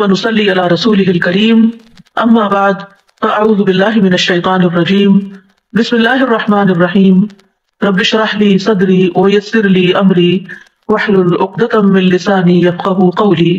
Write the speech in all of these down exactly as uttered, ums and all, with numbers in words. ونصلي على رسوله الكريم أما بعد فأعوذ بالله من الشيطان الرجيم بسم الله الرحمن الرحيم رب اشرح لي صدري ويسر لي أمري واحلل عقدة من لساني يفقهوا قولي।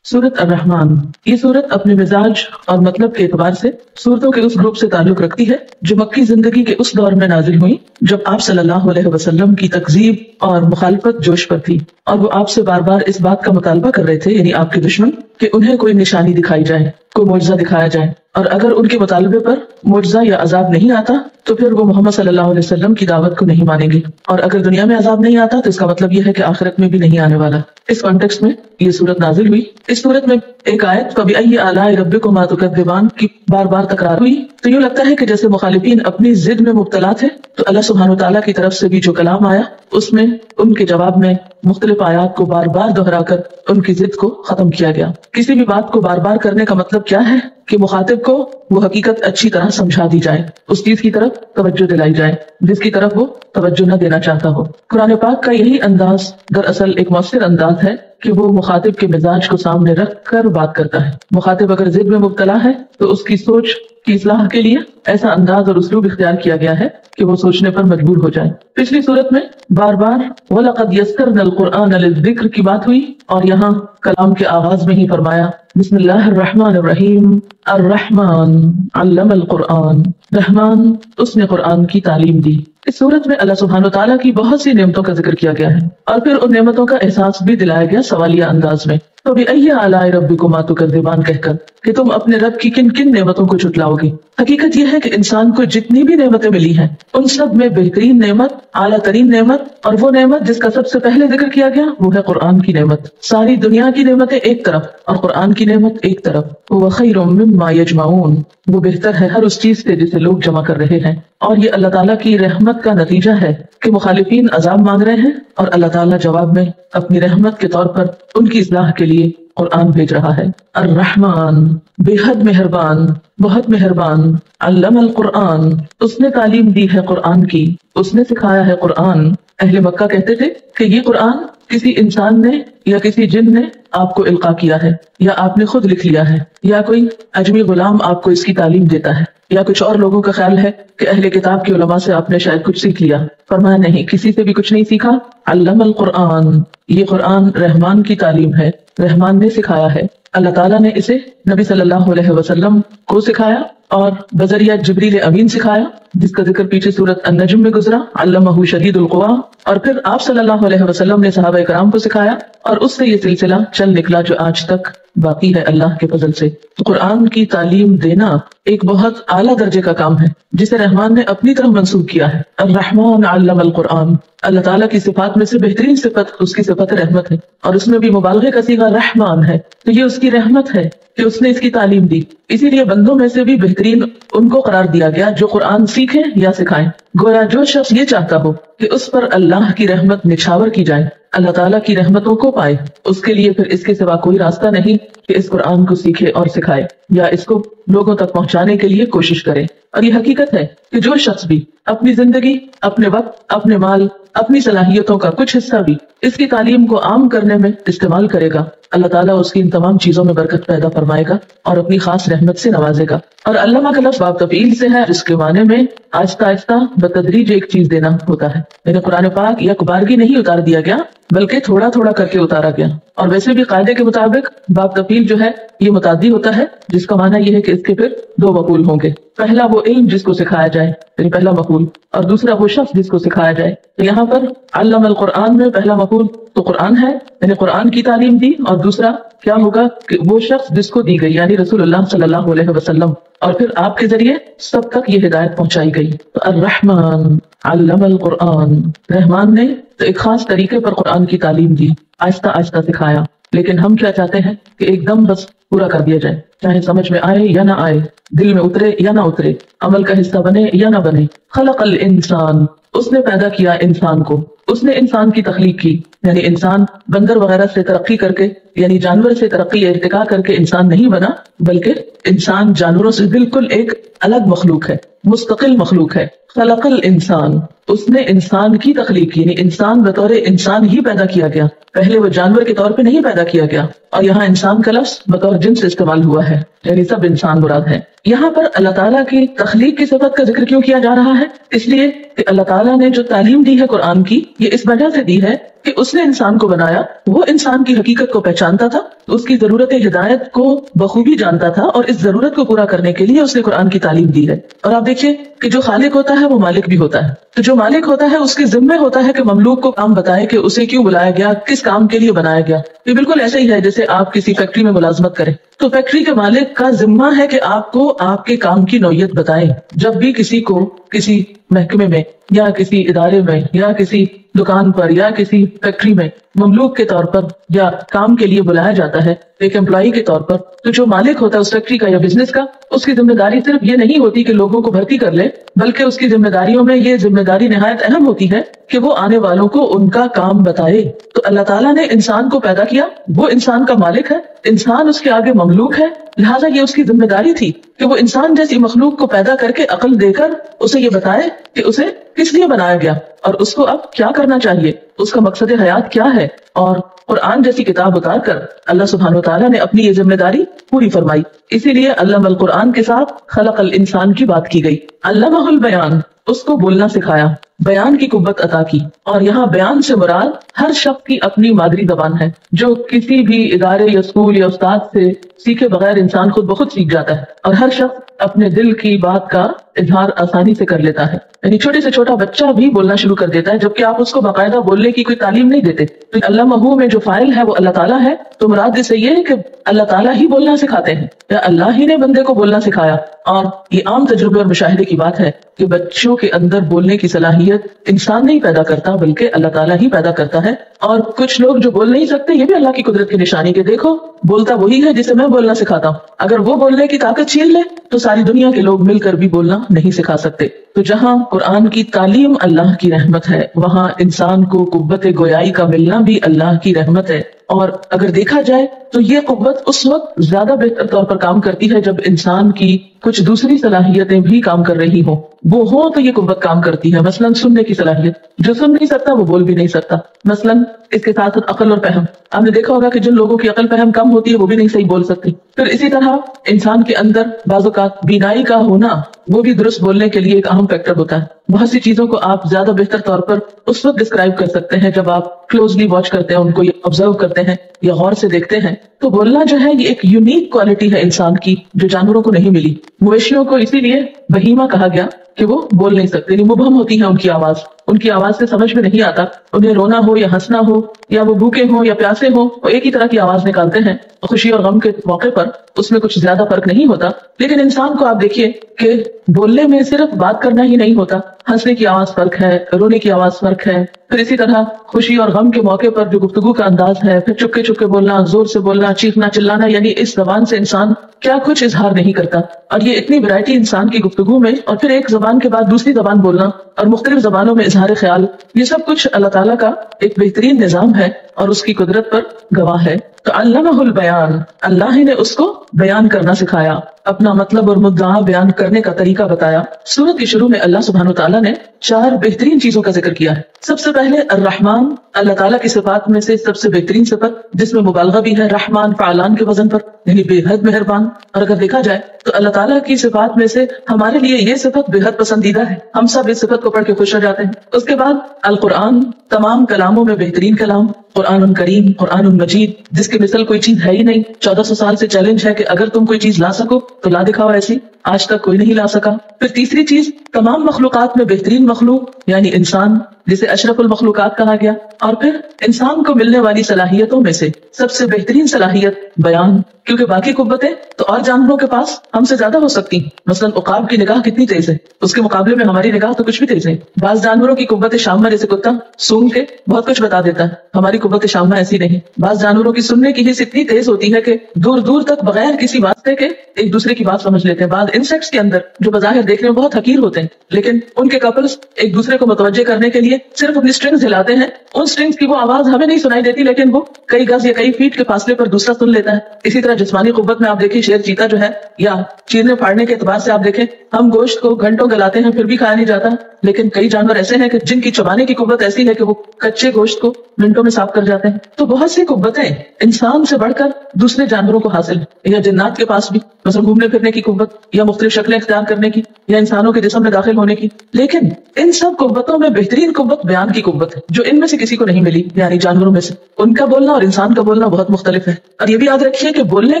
सूरत अर्रहमान। ये सूरत अपने मिजाज और मतलब के एतबार से सूरतों के उस ग्रुप से ताल्लुक रखती है जो मक्की जिंदगी के उस दौर में नाजिल हुई जब आप सल्लल्लाहु अलैहि वसल्लम की तकजीब और मुखालफत जोश पर थी और वो आपसे बार बार इस बात का मुतालबा कर रहे थे, यानी आपके दुश्मन, कि उन्हें कोई निशानी दिखाई जाए, कोई मुआजजा दिखाया जाए, और अगर उनके मुतालबे पर मुआजजा या अजाब नहीं आता तो फिर वो मोहम्मद सल्लल्लाहु अलैहि वसल्लम की दावत को नहीं मानेंगे, और अगर दुनिया में अजाब नहीं आता तो इसका मतलब यह है कि आखिरत में भी नहीं आने वाला। इस कॉन्टेक्स्ट में ये सूरत नाजिल हुई। इस सूरत में एक आयत फबि आला रब्बिकुमा तुकद्दिबान की बार बार तकरार हुई, तो यूँ लगता है कि जैसे मुखालिफीन अपनी जिद में मुब्तला थे तो अल्लाह सुब्हान व तआला की तरफ से भी जो कलाम आया उसमें उनके जवाब में मुख्तलिफ आयात को बार बार दोहराकर उनकी जिद को खत्म किया गया। किसी भी बात को बार बार करने का मतलब क्या है कि मुखातिब को वो हकीकत अच्छी तरह समझा दी जाए, उस चीज की तरफ तवज्जो दिलाई जाए जिसकी तरफ वो तवज्जो न देना चाहता हो। कुरान पाक का यही अंदाज दरअसल एक मौसर अंदाज है कि वो मुखातिब के मिजाज को सामने रख कर बात करता है। मुखातिब अगर जिद में मुब्तला है तो उसकी सोच की इस्लाह के लिए ऐसा अंदाज और उसलूब इख्तियार किया गया है कि वो सोचने पर मजबूर हो जाए। पिछली सूरत में बार बार वलक़द यस्सरनल कुरान लिज़्ज़िक्र की बात हुई और यहाँ कलाम के आगाज में ही फरमाया बिस्मिल्लाहिर्रहमानिर्रहीम अर्रहमान अल्लमल कुरान, रहमान उसने कुरान की तालीम दी। इस सूरत में अल्लाह सुब्हान व तआला की बहुत सी नेमतों का जिक्र किया गया है और फिर उन नेमतों का एहसास भी दिलाया गया सवालिया अंदाज में। तो भी अय्य आलाए रब्बिकुमा तुकद्दिबान कहकर कि तुम अपने रब की किन किन नेमतों को झुटलाओगी। हकीकत यह है कि इंसान को जितनी भी नेमतें मिली हैं उन सब में बेहतरीन नेमत, आला तरीन नेमत और वो नेमत जिसका सबसे पहले जिक्र किया गया वो है कुरान की नेमत। सारी दुनिया की नेमतें एक तरफ और कुरान की नेमत एक तरफ। व खैरुम मिम्मा यज्माऊन, वो बेहतर है हर उस चीज से जिसे लोग जमा कर रहे हैं। और ये अल्लाह ताला की रहमत का नतीजा है कि मुखालिफीन अजाब मांग रहे हैं और अल्लाह ताला जवाब में अपनी रहमत के तौर पर उनकी इस्लाह के लिए कुरान भेज रहा है। अर्रहमान बेहद मेहरबान, बहुत मेहरबान, अल्लमल कुरान उसने तालीम दी है कुरान की, उसने सिखाया है कुरान। अहले मक्का कहते थे कि ये कुरान किसी इंसान ने या किसी जिन ने आपको इल्का किया है, या आपने खुद लिख लिया है, या कोई अजमी गुलाम आपको इसकी तालीम देता है, या कुछ और लोगों का ख्याल है कि अहले किताब के उलमा से आपने शायद कुछ सीख लिया। फरमाया नहीं, किसी से भी कुछ नहीं सीखा। अल्लमल कुरान, ये कुरान रहमान की तालीम है, रहमान ने सिखाया है। अल्लाह ताला ने इसे नबी सल्लल्लाहु अलैहि वसल्लम को सिखाया और बजरिया जिब्रील अमीन सिखाया, जिसका जिक्र पीछे सूरत अन्नजम में गुजरा, अल्लमहु शदीदुल कुवा। और फिर आप सल्लल्लाहु अलैहि वसल्लम ने सहाबा कराम को सिखाया और उससे ये सिलसिला चल निकला जो आज तक बाकी है अल्लाह के फजल से। तो कुरान की तालीम देना एक बहुत आला दर्जे का काम है जिसे रहमान ने अपनी तरफ मंसूब किया है। अर्रहमान अल्लमल कुरान, अल्लाह ताला की सिफात में से बेहतरीन सिफत उसकी सिफत रहमत है और उसमें भी मुबालगे का सीगा रहमान है, तो ये उसकी रहमत है कि उसने इसकी तालीम दी। इसीलिए बंदों में से भी बेहतरीन उनको करार दिया गया जो कुरान सीखे या सिखाएं। गोया जो शख्स ये चाहता हो कि उस पर अल्लाह की रहमत निछावर की जाए, अल्लाह ताला की रहमतों को पाए, उसके लिए फिर इसके सिवा कोई रास्ता नहीं कि इस कुरान को सीखे और सिखाए या इसको लोगों तक पहुंचाने के लिए कोशिश करे। और ये हकीकत है कि जो शख्स भी अपनी जिंदगी, अपने वक्त, अपने माल, अपनी सलाहियतों का कुछ हिस्सा भी इसकी तालीम को आम करने में इस्तेमाल करेगा, अल्लाह ताला उसकी इन तमाम चीजों में बरकत पैदा फरमाएगा और अपनी खास रहमत से नवाजेगा। और अल्लामा का लफ्ज़ बाब तफ़ील से है, इसके माने में आहिस्ता आहिस्ता बतदरीज एक चीज देना होता है। यानी कुरान पाक या कुबारगी नहीं उतार दिया गया बल्कि थोड़ा थोड़ा करके उतारा गया। और वैसे भी कायदे के मुताबिक बाब तफ़ील जो है ये मुतादी होता है, जिसका माना यह है कि इसके फिर दो मक़ूल होंगे। पहला वो इल्म जिसको सिखाया जाए, यानी पहला मक़ूल, और दूसरा वो शख्स जिसको सिखाया जाए। तो यहाँ पर अल्लमल कुरान में पहला मक़ूल तो कुरान है, यानी कुरान की तालीम दी, और दूसरा क्या होगा कि वो शख्स जिसको दी गई, यानी रसूलुल्लाह सल्लल्लाहु अलैहि वसल्लम, और फिर आपके जरिए सब तक ये हिदायत पहुंचाई गई। तो अर्रहमान अल्लमल कुरान, रहमान ने तो एक खास तरीके पर कुरान की तालीम दी, आहिस्ता आहिस्ता सिखाया। लेकिन हम क्या चाहते हैं कि एकदम बस पूरा कर दिया जाए, चाहे समझ में आए या ना आए, दिल में उतरे या ना उतरे, अमल का हिस्सा बने या ना बने। खलक़ल इंसान, उसने पैदा किया इंसान को, उसने इंसान की तख्लीक की। यानी इंसान बंदर वगैरह से तरक्की करके, यानी जानवर से तरक्की इर्तिका करके इंसान नहीं बना, बल्कि इंसान जानवरों से बिल्कुल एक अलग मखलूक है, मुस्तकिल मखलूक है। खलक़ल इंसान, उसने इंसान की तख्लीक की, यानी इंसान बतौर इंसान ही पैदा किया गया, पहले वो जानवर के तौर पर नहीं पैदा किया गया। और यहाँ इंसान का लफ्ज़ बतौर और जिन से इस्तेमाल हुआ है, यानी सब इंसान मुराद है। यहाँ पर अल्लाह ताला की तखलीक की सबक का जिक्र क्यों किया जा रहा है? इसलिए कि अल्लाह ताला ने जो तालीम दी है कुरान की, ये इस वजह से दी है कि उसने इंसान को बनाया, वो इंसान की हकीकत को पहचानता था, उसकी जरूरत हिदायत को बखूबी जानता था और इस जरूरत को पूरा करने के लिए उसने कुरान की तालीम दी है। और आप देखिए कि जो खालिक होता है वो मालिक भी होता है, तो जो मालिक होता है उसके जिम्मे होता है कि ममलूक को काम बताए कि उसे क्यों बुलाया गया, किस काम के लिए बनाया गया। ये बिल्कुल ऐसा ही है जैसे आप किसी फैक्ट्री में मुलाजमत करें तो फैक्ट्री के मालिक का जिम्मा है कि आपको आपके काम की नौयत बताएं। जब भी किसी को किसी महकमे में या किसी इदारे में या किसी दुकान पर या किसी फैक्ट्री में ममलूक के तौर पर या काम के लिए बुलाया जाता है एक एम्प्लॉई के तौर पर, तो जो मालिक होता है उस फैक्ट्री का या बिजनेस का, उसकी जिम्मेदारी सिर्फ ये नहीं होती कि लोगों को भर्ती कर ले, बल्कि उसकी जिम्मेदारियों में ये जिम्मेदारी नहायत अहम होती है कि वो आने वालों को उनका काम बताए। तो अल्लाह ताला ने इंसान को पैदा किया, वो इंसान का मालिक है, इंसान उसके आगे ममलूक है, लिहाजा ये उसकी जिम्मेदारी थी कि वो इंसान जैसी मखलूक को पैदा करके अकल देकर उसे ये बताए कि उसे किस लिए बनाया गया और उसको अब क्या करना चाहिए, उसका मकसद हयात क्या है। और कुरान जैसी किताब उतार कर अल्लाह सुब्हानहू तआला ने अपनी ये जिम्मेदारी पूरी फरमाई। इसीलिए अल्लमल कुरान के साथ खलकल इंसान की बात की गई, अल्लमहुल बयान, उसको बोलना सिखाया, बयान की कुव्वत अता की। और यहाँ बयान से मुराद हर शख्स की अपनी मादरी जबान है, जो किसी भी इदारे या स्कूल या उस्ताद से सीखे बगैर इंसान खुद ब खुद सीख जाता है और हर शख्स अपने दिल की बात का इजहार आसानी से कर लेता है। यानी छोटे से छोटा बच्चा भी बोलना शुरू कर देता है, जबकि आप उसको बाकायदा बोलने की कोई तालीम नहीं देते। तो अल्लामहू में जो फाइल है वो अल्लाह ताला है, तो मुराद इससे ये है कि अल्लाह ताला ही बोलना सिखाते हैं या अल्लाह ही ने बंदे को बोलना सिखाया। और ये आम तजुर्बे और मुशाहिदे की बात है कि बच्चों के अंदर बोलने की सलाहियत इंसान नहीं पैदा करता बल्कि अल्लाह ताला ही पैदा करता है। और कुछ लोग जो बोल नहीं सकते, ये भी अल्लाह की कुदरत की निशानी के देखो, बोलता वही है जिसे मैं बोलना सिखाता हूँ। अगर वो बोलने की ताकत छीन ले तो सारी दुनिया के लोग मिलकर भी बोलना नहीं सिखा सकते। तो जहाँ कुरान की तालीम अल्लाह की रहमत है, वहाँ इंसान को कुव्वत गोयाई का मिलना भी अल्लाह की रहमत है। और अगर देखा जाए तो ये कुव्वत उस वक्त ज्यादा बेहतर तौर पर काम करती है जब इंसान की कुछ दूसरी सलाहियतें भी काम कर रही हो, वो हो तो ये कुव्वत काम करती है। मसलन सुनने की सलाहियत, जो सुन नहीं सकता वो बोल भी नहीं सकता। मसलन इसके साथ साथ अकल और फहम, आपने देखा होगा कि जिन लोगों की अकल फहम कम होती है वो भी नहीं सही बोल सकते। फिर इसी तरह इंसान के अंदर बाज़ात बीनाई का होना, वो भी दुरुस्त बोलने के लिए एक अहम फैक्टर होता है। बहुत सी चीजों को आप ज्यादा बेहतर तौर पर उस वक्त डिस्क्राइब कर सकते हैं जब आप क्लोजली वॉच करते हैं, उनको ऑब्जर्व करते हैं या गौर से देखते हैं। तो बोलना जो है ये एक यूनिक क्वालिटी है इंसान की, जो जानवरों को नहीं मिली। मवेशियों को इसीलिए बहीमा कहा गया कि वो बोल नहीं सकते, मुबहम होती है उनकी आवाज, उनकी आवाज से समझ में नहीं आता, उन्हें रोना हो या हंसना हो या वो भूखे हो या प्यासे हो, वो एक ही तरह की आवाज निकालते हैं। खुशी और गम के मौके पर उसमें कुछ ज्यादा फर्क नहीं होता। लेकिन इंसान को आप देखिए कि बोलने में सिर्फ बात करना ही नहीं होता, हंसने की आवाज फर्क है, रोने की आवाज फर्क है। फिर इसी तरह खुशी और गम के मौके पर जो गुफ्तगू का अंदाज है, फिर चुपके चुपके बोलना, जोर से बोलना, चीखना चिल्लाना, यानी इस जबान से इंसान क्या कुछ इजहार नहीं करता। और ये इतनी वैरायटी इंसान की गुफ्तगू में, और फिर एक जबान के बाद दूसरी जबान बोलना और मुख्तलिफ जबानों में इजहार ख्याल, ये सब कुछ अल्लाह ताला का एक बेहतरीन निजाम है और उसकी कुदरत पर गवाह है। तो अल्लामहुल बयान, अल्लाह ही ने उसको बयान करना सिखाया, अपना मतलब और मुद्दा बयान करने का तरीका बताया। सूरत के शुरू में अल्लाह सुब्हानहू तआला ने चार बेहतरीन चीजों का जिक्र किया है। सबसे पहले अर्रहमान, अल्लाह ताला की सिफात में से सबसे बेहतरीन सिफत जिसमें मुबालगा भी है, रहमान फ़अलान के वजन पर, यानी बेहद मेहरबान। और अगर देखा जाए तो अल्लाह ताला की सिफात में से हमारे लिए ये सिफत बेहद पसंदीदा है, हम सब इस सिफत को पढ़ के खुश हो जाते हैं। उसके बाद अल कुरान, तमाम कलामों में बेहतरीन कलाम, कुरान करीम, कुरान मजीद, जिसकी मिसल कोई चीज है ही नहीं। चौदह सौ साल से चैलेंज है कि अगर तुम कोई चीज ला सको तो ला दिखाओ, ऐसी आज तक कोई नहीं ला सका। फिर तीसरी चीज तमाम मखलूकात में बेहतरीन मखलूक यानी इंसान, जिसे अशरफुल मखलूकात कहा गया। और फिर इंसान को मिलने वाली सलाहियतों में से सबसे बेहतरीन सलाहियत बयान, क्योंकि बाकी कुव्वतें तो और जानवरों के पास हमसे ज्यादा हो सकती हैं। मसलन उकाब की निगाह कितनी तेज है, उसके मुकाबले में हमारी निगाह तो कुछ भी तेज नहीं। बाज जानवरों की कुव्वत शामा, जैसे कुत्ता सूंघ के बहुत कुछ बता देता है, हमारी कुव्वत शामा ऐसी नहीं। बाज जानवरों की सुनने की हिस्स इतनी तेज होती है कि दूर दूर तक बगैर किसी वास्ते के एक दूसरे की बात समझ लेते हैं। बाद इंसेक्ट्स के अंदर जो बजाहिर देखने में बहुत हकीर होते हैं, लेकिन उनके कपल्स एक दूसरे को मतवज्जे करने के लिए सिर्फ अपनी स्ट्रिंग्स हिलाते हैं। उन स्ट्रिंग्स की वो आवाज हमें नहीं सुनाई देती, लेकिन वो कई गज या कई फीट के फासले पर दूसरा सुन लेता है। इसी तरह जिस्मानी कुव्वत में आप देखिए शेर चीता जो है, या चीरने फाड़ने के एतबार से आप देखें, हम गोश्त को घंटों गलाते हैं फिर भी खाया नहीं जाता, लेकिन कई जानवर ऐसे हैं कि जिनकी चबाने की कुव्वत ऐसी है कि वो कच्चे गोश्त को मिनटों में साफ कर जाते हैं। तो बहुत सी कुव्वतें इंसान से बढ़कर दूसरे जानवरों को हासिल है, या जिन्नात के पास भी मसलन घूमने फिरने की कुव्वत, या मुख्तलिफ शक्लें इख्तियार करने की, या इंसानों के जिस्म में दाखिल होने की। लेकिन इन सब कुव्वतों में बेहतरीन कुव्वत बयान की कुव्वत है, जो इनमें से किसी को नहीं मिली। यानी जानवरों में से उनका बोलना और इंसान का बोलना बहुत मुख्तलिफ है। और ये भी याद रखिए कि बोलने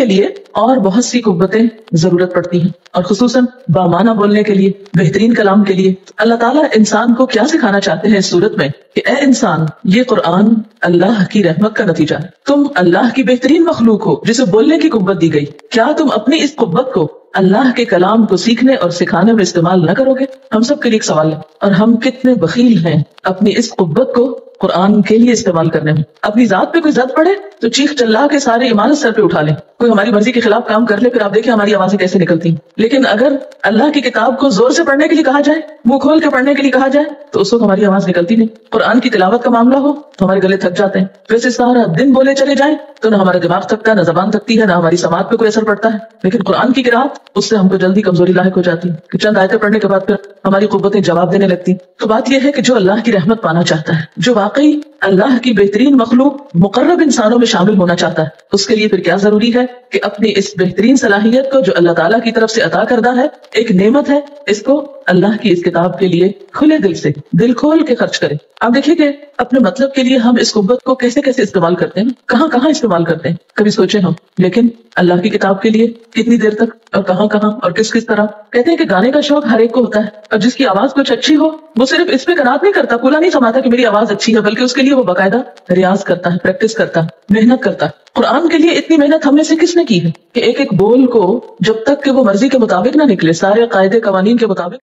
के लिए और बहुत सी कुव्वतें जरूरत पड़ती है, और खुसूसन बामाना बोलने के लिए, बेहतरीन कलाम के लिए। अल्लाह ताला इंसान को क्या सिखाना चाहते हैं इस सूरत में कि ए इंसान, ये कुरान अल्लाह की रहमत का नतीजा है, तुम अल्लाह की बेहतरीन मखलूक हो जिसे बोलने की कुव्वत दी गई। क्या तुम अपनी इस कुव्वत को अल्लाह के कलाम को सीखने और सिखाने में इस्तेमाल न करोगे? हम सब के लिए एक सवाल है, और हम कितने बखील हैं अपनी इस कुव्वत को कुरान के लिए इस्तेमाल करने में। अपनी जात पे कोई जद पड़े तो चीख चिल्ला के सारे इमारत सर पे उठा ले, कोई हमारी मर्जी के खिलाफ काम कर ले, फिर आप देखिए हमारी आवाजें कैसे निकलती। लेकिन अगर अल्लाह की किताब को जोर से पढ़ने के लिए कहा जाए, मुंह खोल के पढ़ने के लिए कहा जाए, तो उस वक्त हमारी आवाज निकलती नहीं। कुरान की तिलावत का मामला हो तो हमारे गले थक जाते हैं। वैसे सारा दिन बोले चले जाए तो ना हमारा दिमाग थकता, ना जबान थकती है, ना हमारी समात पे कोई असर पड़ता है। लेकिन कुरान की किरात, उससे हमको जल्दी कमजोरी लायक हो जाती है कि चंद आयतें पढ़ने के बाद फिर हमारी कुव्वतें जवाब देने लगती। तो बात यह है कि जो अल्लाह की रहमत पाना चाहता है, जो वाकई अल्लाह की बेहतरीन मखलूक मुकर्रब इंसानों में शामिल होना चाहता है, उसके लिए फिर क्या जरूरी है कि अपनी इस बेहतरीन सलाहियत को, जो अल्लाह ताला की तरफ से अता करदा है, एक नेमत है, इसको अल्लाह की इस किताब के लिए खुले दिल से, दिल खोल के खर्च करें। आप देखिए कि अपने मतलब के लिए हम इस कुव्वत को कैसे कैसे इस्तेमाल करते हैं, कहाँ कहाँ इस्तेमाल करते हैं, कभी सोचे हम। लेकिन अल्लाह की किताब के लिए कितनी देर तक और कहाँ कहाँ और किस किस तरह। कहते हैं कि गाने का शौक हर एक को होता है, और जिसकी आवाज कुछ अच्छी हो वो सिर्फ इस पे कनात नहीं करता, कूला नहीं समाता कि मेरी आवाज अच्छी है, बल्कि उसके लिए वो बाकायदा रियाज करता है, प्रैक्टिस करता है, मेहनत करता है। कुरान के लिए इतनी मेहनत हम में से किसने की है कि एक एक बोल को जब तक कि वो मर्जी के मुताबिक ना निकले, सारे कायदे कवानीन के मुताबिक